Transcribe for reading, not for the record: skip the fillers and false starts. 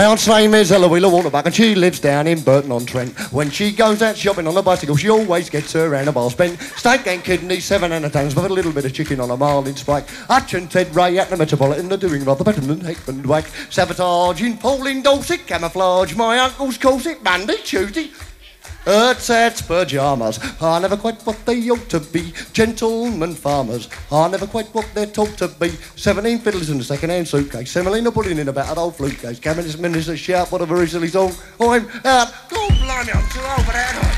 My aunt's name is Eloisa Waterbuck and she lives down in Burton-on-Trent. When she goes out shopping on a bicycle, she always gets her round a bar spent. Steak and kidney, 7 and a tongues, with a little bit of chicken on a marlin spike. Hutch and Ted Ray at the Metropolitan, they're doing rather better than Heckman Whack. Sabotage in Pauline Dorset, camouflage, my uncle's corset, Monday, Tuesday. Ersatz pyjamas, I never quite what they ought to be. Gentlemen farmers, I never quite what they're taught to be. 17 fiddles in a second-hand suitcase, semolina pudding in about an old flute case. Cabinet minister shout whatever is his own. I'm out. God blimey, I'm too old for that.